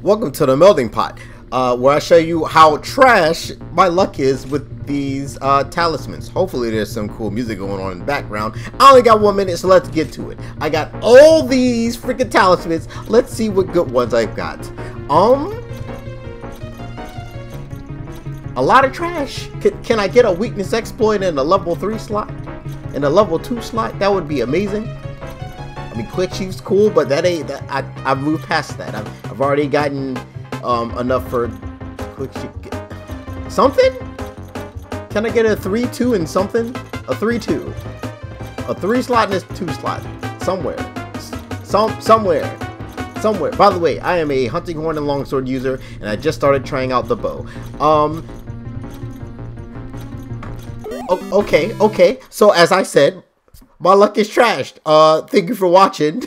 Welcome to the Melting Pot, where I show you how trash my luck is with these talismans. Hopefully there's some cool music going on in the background. I only got 1 minute, so let's get to it. I got all these freaking talismans. Let's see what good ones I've got. A lot of trash. Can I get a weakness exploit in a level 3 slot? In a level 2 slot? That would be amazing. I mean, glitchy's cool, but that ain't that. I've moved past that. I've already gotten enough for glitchy. Something? Can I get a 3-2 and something? A 3-2, a 3 slot and a 2 slot somewhere, somewhere. By the way, I am a hunting horn and longsword user, and I just started trying out the bow. Okay. So as I said, my luck is trashed. Thank you for watching.